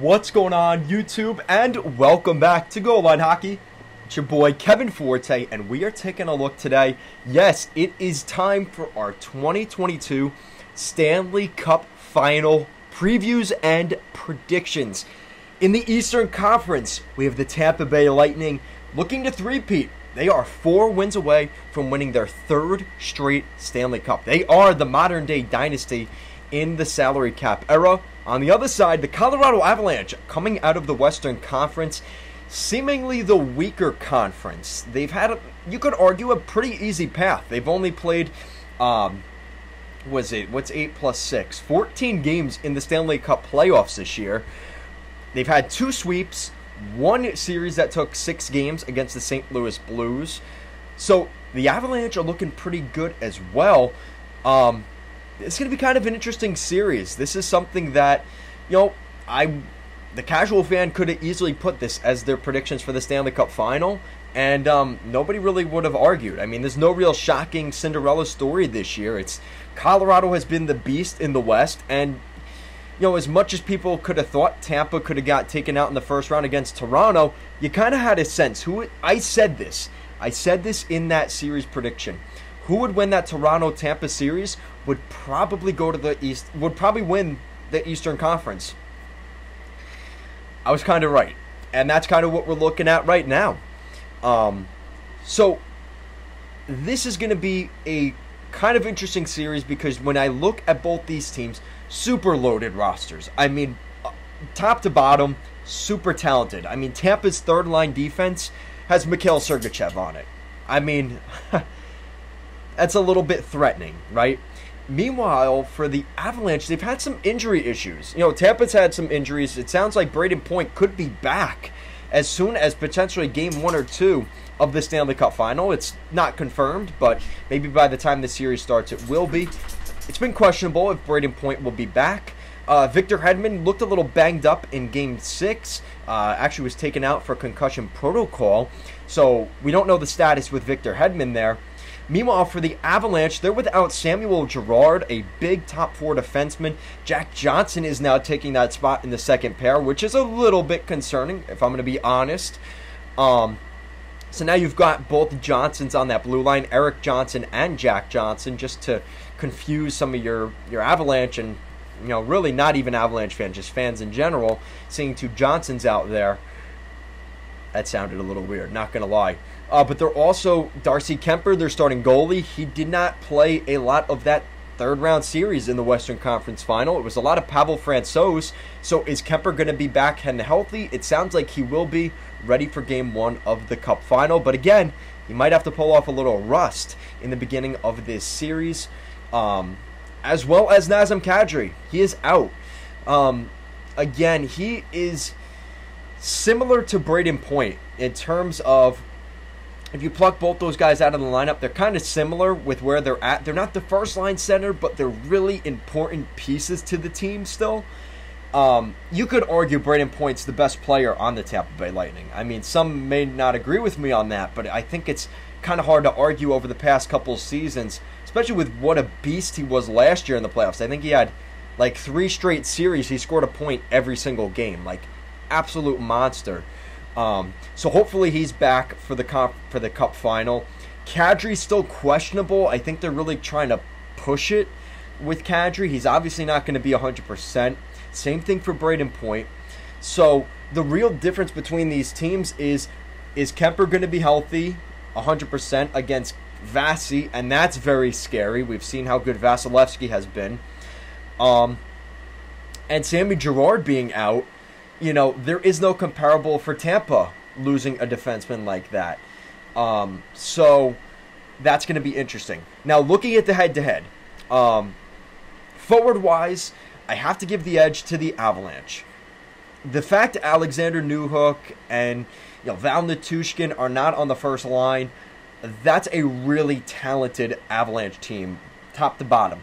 What's going on YouTube, and welcome back to Goal Line Hockey. It's your boy Kevin Forte, and we are taking a look today. Yes, it is time for our 2022 Stanley Cup Final previews and predictions. In the Eastern Conference, we have the Tampa Bay Lightning looking to three-peat. They are 4 wins away from winning their 3rd straight Stanley Cup. They are the modern-day dynasty in the salary cap era. On the other side, the Colorado Avalanche, coming out of the Western Conference, seemingly the weaker conference. They've had, you could argue, a pretty easy path. They've only played, what's 8 plus 6? 14 games in the Stanley Cup playoffs this year. They've had 2 sweeps, 1 series that took 6 games against the St. Louis Blues. So the Avalanche are looking pretty good as well. It's going to be kind of an interesting series. This is something that, you know, the casual fan could have easily put this as their predictions for the Stanley Cup Final, and nobody really would have argued. I mean, there's no real shocking Cinderella story this year. It's Colorado has been the beast in the West, and, you know, as much as people could have thought Tampa could have got taken out in the first round against Toronto, you kind of had a sense. I said this in that series prediction. Who would win that Toronto-Tampa series would probably go to the East, would probably win the Eastern Conference. I was kind of right, and that's kind of what we're looking at right now. So this is going to be a kind of interesting series because when I look at both these teams, super loaded rosters. I mean, top to bottom, super talented. I mean, Tampa's 3rd-line defense has Mikhail Sergachev on it. I mean... That's a little bit threatening, right? Meanwhile, for the Avalanche, they've had some injury issues. You know, Tampa's had some injuries. It sounds like Brayden Point could be back as soon as potentially game 1 or 2 of the Stanley Cup Final. It's not confirmed, but maybe by the time the series starts, it will be. It's been questionable if Brayden Point will be back. Victor Hedman looked a little banged up in Game 6. Actually was taken out for concussion protocol. So we don't know the status with Victor Hedman there. Meanwhile, for the Avalanche, they're without Samuel Girard, a big top-4 defenseman. Jack Johnson is now taking that spot in the second pair, which is a little bit concerning, if I'm going to be honest. So now you've got both Johnsons on that blue line, Erik Johnson and Jack Johnson, just to confuse some of your Avalanche and, you know, really not even Avalanche fans, just fans in general, seeing 2 Johnsons out there. That sounded a little weird, not going to lie. But they're also Darcy Kemper, their starting goalie. He did not play a lot of that 3rd-round series in the Western Conference Final. It was a lot of Pavel Francouz. So is Kemper going to be back and healthy? It sounds like he will be ready for Game 1 of the Cup Final. But again, he might have to pull off a little rust in the beginning of this series. As well as Nazem Kadri. He is out. Again, he is similar to Brayden Point in terms of... If you pluck both those guys out of the lineup, they're kind of similar with where they're at. They're not the first-line center, but they're really important pieces to the team still. You could argue Brayden Point's the best player on the Tampa Bay Lightning. I mean, some may not agree with me on that, but I think it's kind of hard to argue over the past couple seasons, especially with what a beast he was last year in the playoffs. I think he had, like, 3 straight series. He scored a point every single game. Like, absolute monster. So hopefully he's back for the Cup Final. Kadri's still questionable. I think they're really trying to push it with Kadri. He's obviously not going to be 100%. Same thing for Brayden Point. So the real difference between these teams is Kemper going to be healthy 100% against Vasi? And that's very scary. We've seen how good Vasilevsky has been. And Sammy Girard being out. You know, there is no comparable for Tampa losing a defenseman like that. So that's going to be interesting. Now, looking at the head-to-head, forward-wise, I have to give the edge to the Avalanche. The fact Alexander Newhook and, you know, Val Natushkin are not on the first line, that's a really talented Avalanche team, top to bottom.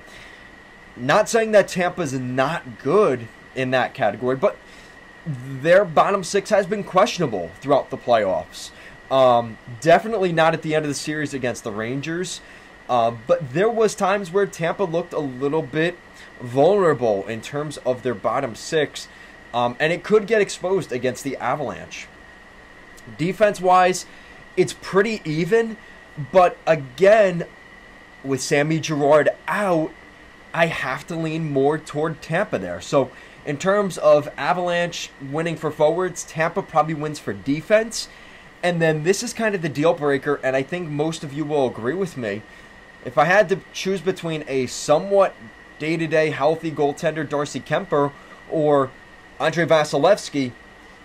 Not saying that Tampa's not good in that category, but... Their bottom 6 has been questionable throughout the playoffs. Definitely not at the end of the series against the Rangers. But there was times where Tampa looked a little bit vulnerable in terms of their bottom 6. And it could get exposed against the Avalanche. Defense-wise, it's pretty even, but again, with Sammy Girard out, I have to lean more toward Tampa there. So in terms of Avalanche winning for forwards, Tampa probably wins for defense. And then this is kind of the deal breaker, and I think most of you will agree with me. If I had to choose between a somewhat day-to-day healthy goaltender Darcy Kemper or Andre Vasilevsky,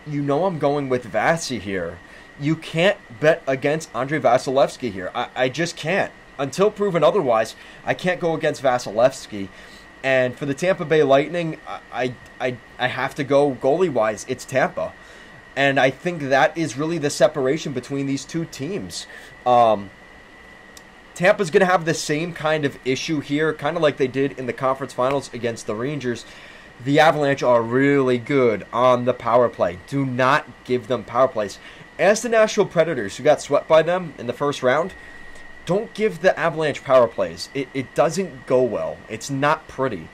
you know I'm going with Vasi here. You can't bet against Andre Vasilevsky here. I just can't. Until proven otherwise, I can't go against Vasilevsky. And for the Tampa Bay Lightning, I have to go goalie-wise. It's Tampa. And I think that is really the separation between these two teams. Tampa's going to have the same kind of issue here, kind of like they did in the conference finals against the Rangers. The Avalanche are really good on the power play. Do not give them power plays. As the Nashville Predators, who got swept by them in the first round, don't give the Avalanche power plays. It doesn't go well. It's not pretty.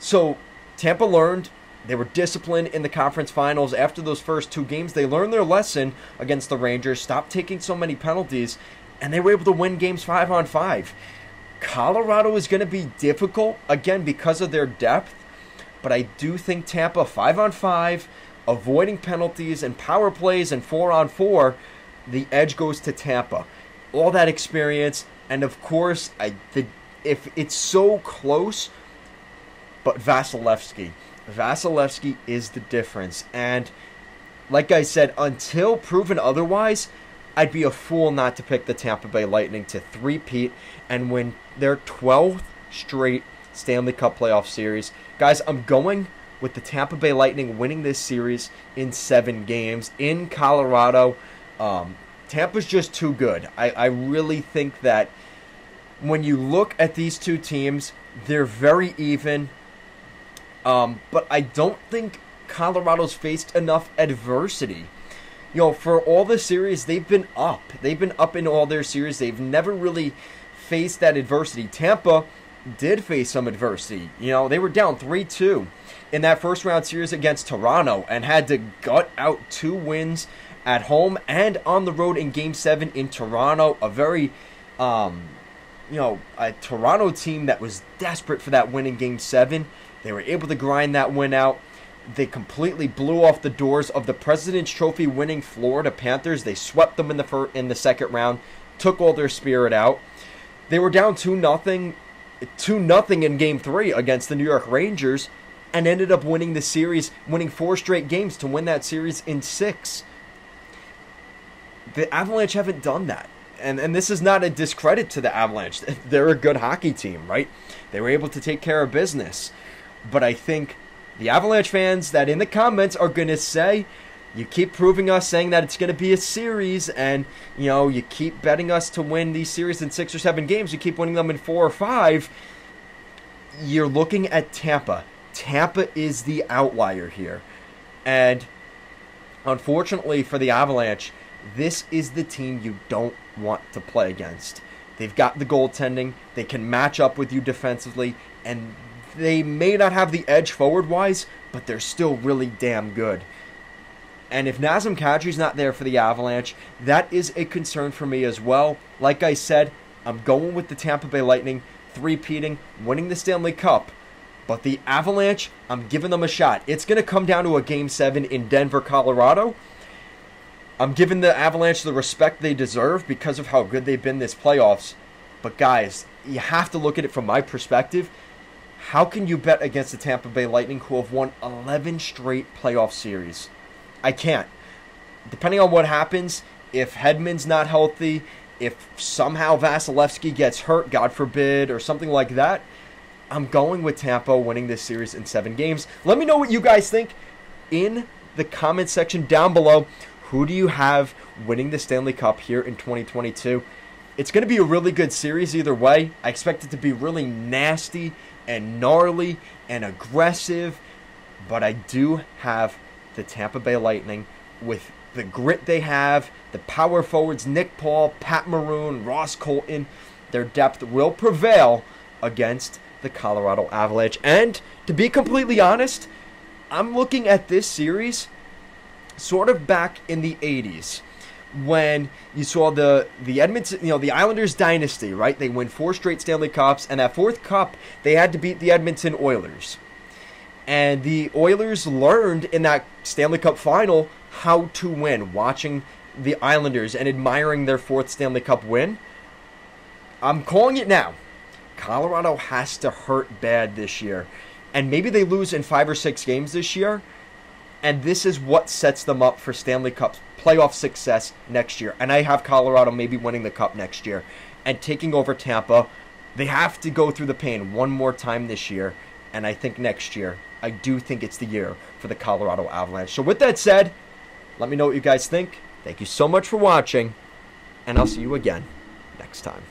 So Tampa learned. They were disciplined in the conference finals after those first two games. They learned their lesson against the Rangers, stopped taking so many penalties, and they were able to win games 5-on-5. Colorado is going to be difficult, again, because of their depth, but I do think Tampa 5-on-5, avoiding penalties and power plays and 4-on-4, the edge goes to Tampa. All that experience, and of course, if it's so close, but Vasilevsky. Vasilevsky is the difference, and like I said, until proven otherwise, I'd be a fool not to pick the Tampa Bay Lightning to three-peat and win their 12th straight Stanley Cup playoff series. Guys, I'm going with the Tampa Bay Lightning winning this series in 7 games in Colorado. Tampa's just too good. I really think that when you look at these two teams, they're very even. But I don't think Colorado's faced enough adversity. You know, for all the series, they've been up. They've been up in all their series. They've never really faced that adversity. Tampa did face some adversity. You know, they were down 3-2 in that first round series against Toronto and had to gut out 2 wins at home and on the road in Game 7 in Toronto. A very, you know, a Toronto team that was desperate for that win in Game 7. They were able to grind that win out. They completely blew off the doors of the President's Trophy winning Florida Panthers. They swept them in the second round, took all their spirit out. They were down 2-0 in Game 3 against the New York Rangers and ended up winning the series, winning 4 straight games to win that series in 6. The Avalanche haven't done that. And this is not a discredit to the Avalanche. They're a good hockey team, right? They were able to take care of business. But I think the Avalanche fans that in the comments are going to say, you keep proving us saying that it's going to be a series and, you know, you keep betting us to win these series in 6 or 7 games. You keep winning them in 4 or 5. You're looking at Tampa. Tampa is the outlier here. And unfortunately for the Avalanche, this is the team you don't want to play against. They've got the goaltending. They can match up with you defensively, and they may not have the edge forward-wise, but they're still really damn good. And if Nazem Kadri's not there for the Avalanche, that is a concern for me as well. Like I said, I'm going with the Tampa Bay Lightning, three-peating, winning the Stanley Cup. But the Avalanche, I'm giving them a shot. It's going to come down to a Game 7 in Denver, Colorado. I'm giving the Avalanche the respect they deserve because of how good they've been this playoffs. But guys, you have to look at it from my perspective. How can you bet against the Tampa Bay Lightning, who have won 11 straight playoff series? I can't. Depending on what happens, if Hedman's not healthy, if somehow Vasilevsky gets hurt, God forbid, or something like that, I'm going with Tampa winning this series in 7 games. Let me know what you guys think in the comment section down below. Who do you have winning the Stanley Cup here in 2022? It's going to be a really good series either way. I expect it to be really nasty and gnarly and aggressive, but I do have the Tampa Bay Lightning with the grit they have, the power forwards, Nick Paul, Pat Maroon, Ross Colton, their depth will prevail against the Colorado Avalanche. And to be completely honest, I'm looking at this series sort of back in the 80s when you saw the Edmonton, the Islanders dynasty, right? They win 4 straight Stanley Cups, and that 4th cup, they had to beat the Edmonton Oilers. And the Oilers learned in that Stanley Cup final how to win, watching the Islanders and admiring their 4th Stanley Cup win. I'm calling it now. Colorado has to hurt bad this year. And maybe they lose in 5 or 6 games this year. And this is what sets them up for Stanley Cup playoff success next year. And I have Colorado maybe winning the Cup next year and taking over Tampa. They have to go through the pain one more time this year. And I think next year, I do think it's the year for the Colorado Avalanche. So with that said, let me know what you guys think. Thank you so much for watching. And I'll see you again next time.